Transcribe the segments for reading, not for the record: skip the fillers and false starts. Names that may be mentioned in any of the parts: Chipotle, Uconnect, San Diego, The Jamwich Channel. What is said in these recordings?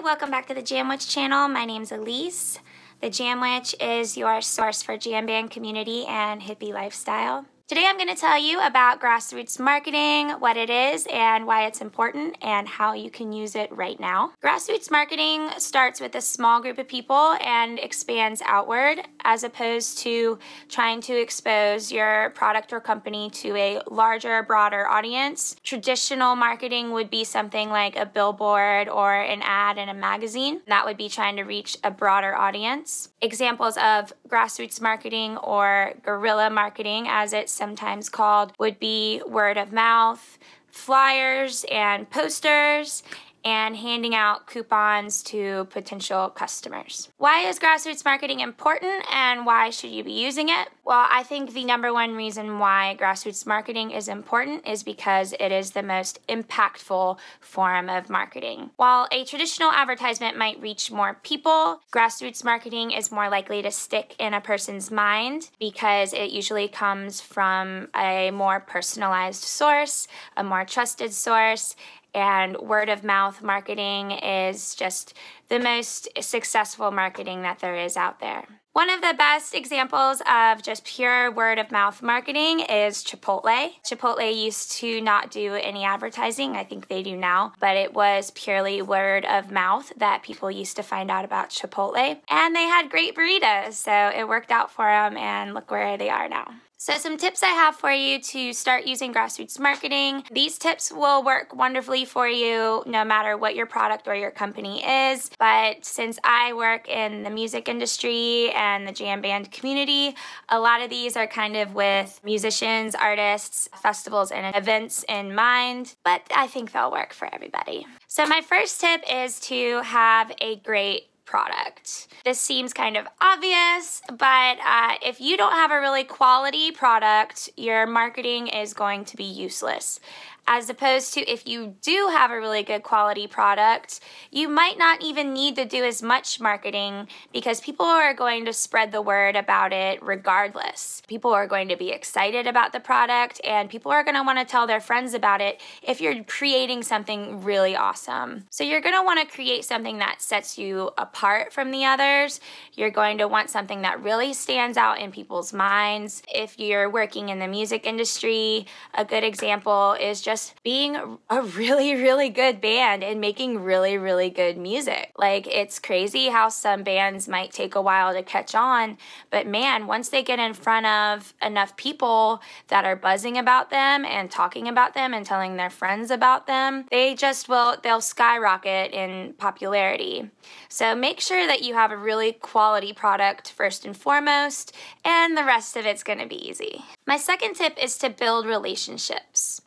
Hi, welcome back to the Jamwich Channel. My name's Elise. The Jamwich is your source for jam band community and hippie lifestyle. Today I'm going to tell you about grassroots marketing, what it is and why it's important, and how you can use it right now. Grassroots marketing starts with a small group of people and expands outward, as opposed to trying to expose your product or company to a larger, broader audience. Traditional marketing would be something like a billboard or an ad in a magazine. That would be trying to reach a broader audience. Examples of grassroots marketing, or guerrilla marketing as it's sometimes called, would be word of mouth, flyers and posters, and handing out coupons to potential customers. Why is grassroots marketing important, and why should you be using it? Well, I think the number one reason why grassroots marketing is important is because it is the most impactful form of marketing. While a traditional advertisement might reach more people, grassroots marketing is more likely to stick in a person's mind because it usually comes from a more personalized source, a more trusted source, and word of mouth marketing is just the most successful marketing that there is out there. One of the best examples of just pure word of mouth marketing is Chipotle. Chipotle used to not do any advertising. I think they do now, but it was purely word of mouth that people used to find out about Chipotle. And they had great burritos, so it worked out for them, and look where they are now. So some tips I have for you to start using grassroots marketing. These tips will work wonderfully for you no matter what your product or your company is, but since I work in the music industry and the jam band community, a lot of these are kind of with musicians, artists, festivals, and events in mind, but I think they'll work for everybody. So my first tip is to have a great product. This seems kind of obvious, but if you don't have a really quality product, your marketing is going to be useless. As opposed to if you do have a really good quality product, you might not even need to do as much marketing because people are going to spread the word about it regardless. People are going to be excited about the product, and people are going to want to tell their friends about it if you're creating something really awesome. So you're going to want to create something that sets you apart from the others. You're going to want something that really stands out in people's minds. If you're working in the music industry, a good example is just being a really good band and making really good music. Like, it's crazy how some bands might take a while to catch on, but man, once they get in front of enough people that are buzzing about them and talking about them and telling their friends about them, they just will, they'll skyrocket in popularity. So make sure that you have a really quality product first and foremost, and the rest of it's gonna be easy. My second tip is to build relationships.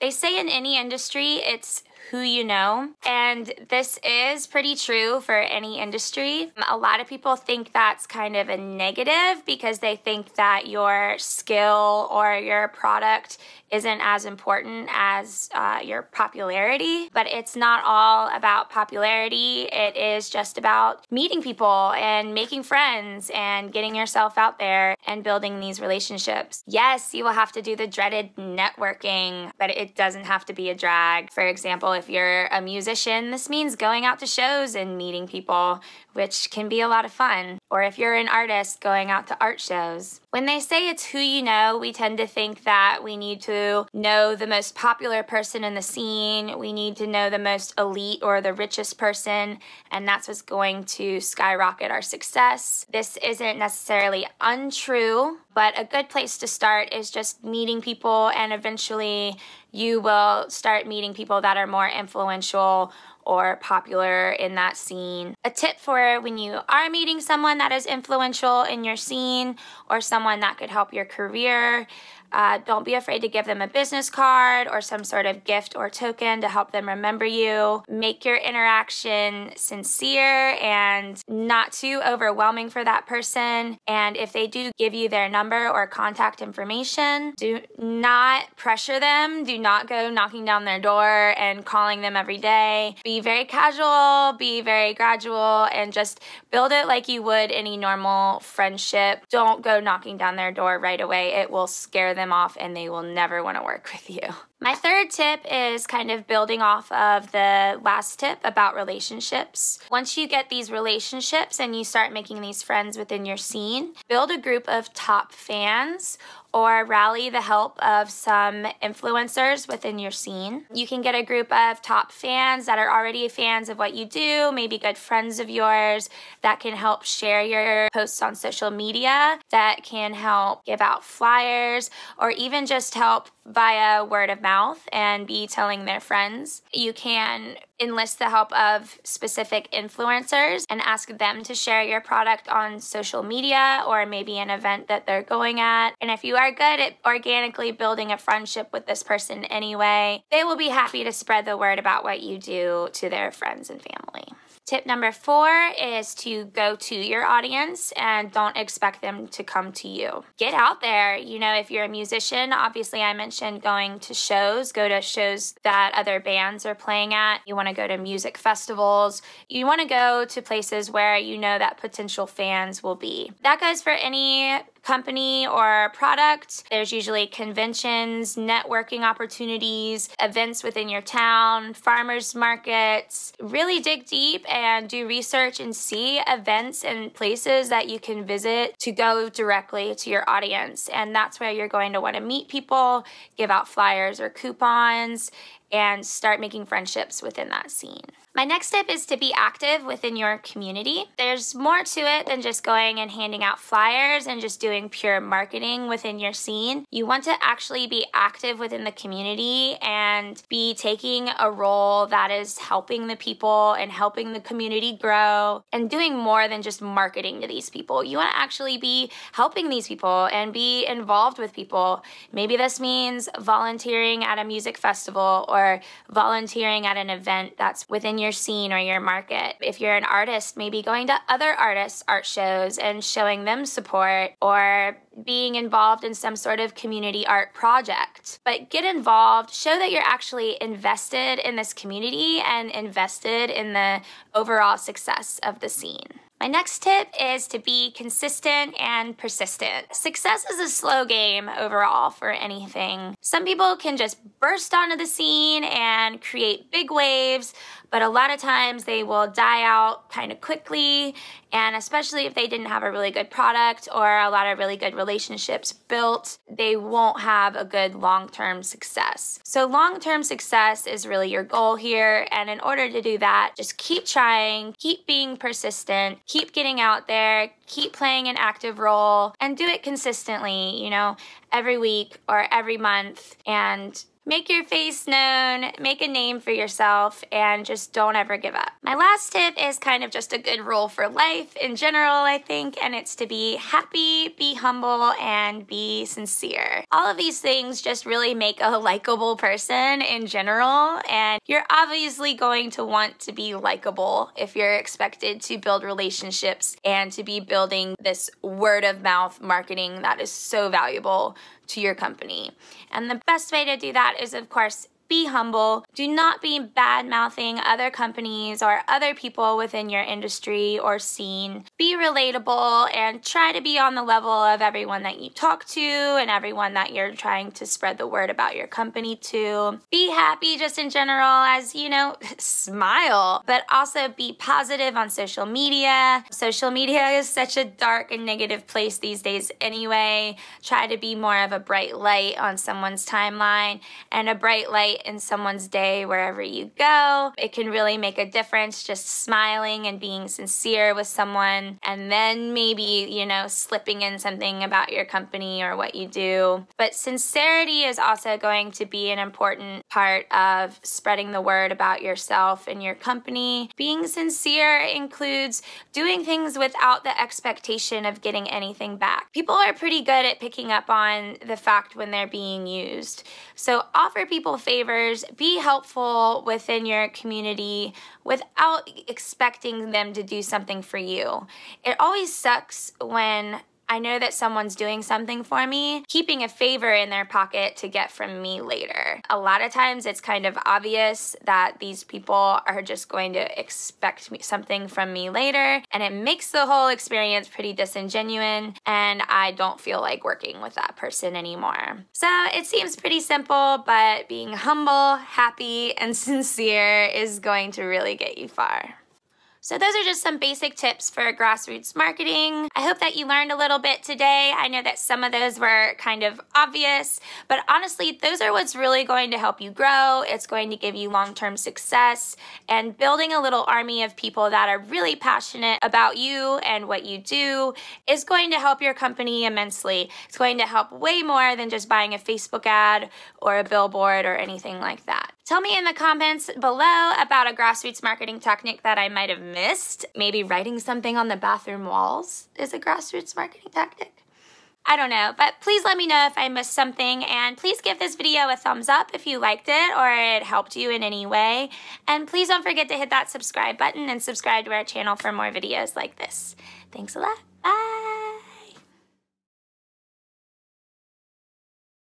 They say in any industry, it's who you know, and this is pretty true for any industry. A lot of people think that's kind of a negative because they think that your skill or your product isn't as important as your popularity, but it's not all about popularity. It is just about meeting people and making friends and getting yourself out there and building these relationships. Yes, you will have to do the dreaded networking, but it doesn't have to be a drag. For example, if you're a musician, this means going out to shows and meeting people, which can be a lot of fun. Or if you're an artist, going out to art shows. When they say it's who you know, we tend to think that we need to know the most popular person in the scene, we need to know the most elite or the richest person, and that's what's going to skyrocket our success. This isn't necessarily untrue, but a good place to start is just meeting people, and eventually you will start meeting people that are more influential or popular in that scene. A tip for when you are meeting someone that is influential in your scene or someone that could help your career, don't be afraid to give them a business card or some sort of gift or token to help them remember you. Make your interaction sincere and not too overwhelming for that person. And if they do give you their number or contact information, do not pressure them. Do not go knocking down their door and calling them every day. Be very casual, be very gradual, and just build it like you would any normal friendship. Don't go knocking down their door right away. It will scare them off and they will never want to work with you. My third tip is kind of building off of the last tip about relationships. Once you get these relationships and you start making these friends within your scene, build a group of top fans or rally the help of some influencers within your scene. You can get a group of top fans that are already fans of what you do, maybe good friends of yours that can help share your posts on social media, that can help give out flyers, or even just help via word of mouth and be telling their friends. You can enlist the help of specific influencers and ask them to share your product on social media or maybe an event that they're going at. And if you are good at organically building a friendship with this person anyway, they will be happy to spread the word about what you do to their friends and family. Tip number 4 is to go to your audience and don't expect them to come to you. Get out there. You know, if you're a musician, obviously I mentioned going to shows. Go to shows that other bands are playing at. You want to go to music festivals. You want to go to places where you know that potential fans will be. That goes for any company or product. There's usually conventions, networking opportunities, events within your town, farmers markets. Really dig deep and do research and see events and places that you can visit to go directly to your audience. And that's where you're going to want to meet people, give out flyers or coupons, and start making friendships within that scene. My next tip is to be active within your community. There's more to it than just going and handing out flyers and just doing pure marketing within your scene. You want to actually be active within the community and be taking a role that is helping the people and helping the community grow and doing more than just marketing to these people. You want to actually be helping these people and be involved with people. Maybe this means volunteering at a music festival or volunteering at an event that's within your scene or your market. If you're an artist, maybe going to other artists' art shows and showing them support, or being involved in some sort of community art project. But get involved, show that you're actually invested in this community and invested in the overall success of the scene. My next tip is to be consistent and persistent. Success is a slow game overall for anything. Some people can just burst onto the scene and create big waves, but a lot of times they will die out kind of quickly, and especially if they didn't have a really good product or a lot of really good relationships built, they won't have a good long-term success. So long-term success is really your goal here, and in order to do that, just keep trying, keep being persistent, keep getting out there, keep playing an active role, and do it consistently, you know, every week or every month, and make your face known, make a name for yourself, and just don't ever give up. My last tip is kind of just a good rule for life in general, I think, and it's to be happy, be humble, and be sincere. All of these things just really make a likable person in general, and you're obviously going to want to be likable if you're expected to build relationships and to be building this word-of-mouth marketing that is so valuable to your company. And the best way to do that is, of course, be humble. Do not be bad-mouthing other companies or other people within your industry or scene. Be relatable and try to be on the level of everyone that you talk to and everyone that you're trying to spread the word about your company to. Be happy just in general, as you know, smile, but also be positive on social media. Social media is such a dark and negative place these days anyway. Try to be more of a bright light on someone's timeline and a bright light in someone's day wherever you go. It can really make a difference just smiling and being sincere with someone, and then maybe, you know, slipping in something about your company or what you do. But sincerity is also going to be an important part of spreading the word about yourself and your company. Being sincere includes doing things without the expectation of getting anything back. People are pretty good at picking up on the fact when they're being used. So offer people favors, be helpful within your community without expecting them to do something for you. It always sucks when I know that someone's doing something for me, keeping a favor in their pocket to get from me later. A lot of times it's kind of obvious that these people are just going to expect something from me later, and it makes the whole experience pretty disingenuous, and I don't feel like working with that person anymore. So it seems pretty simple, but being humble, happy, and sincere is going to really get you far. So those are just some basic tips for grassroots marketing. I hope that you learned a little bit today. I know that some of those were kind of obvious, but honestly, those are what's really going to help you grow. It's going to give you long-term success, and building a little army of people that are really passionate about you and what you do is going to help your company immensely. It's going to help way more than just buying a Facebook ad or a billboard or anything like that. Tell me in the comments below about a grassroots marketing technique that I might have missed. Maybe writing something on the bathroom walls is a grassroots marketing tactic. I don't know, but please let me know if I missed something, and please give this video a thumbs up if you liked it or it helped you in any way. And please don't forget to hit that subscribe button and subscribe to our channel for more videos like this. Thanks a lot. Bye.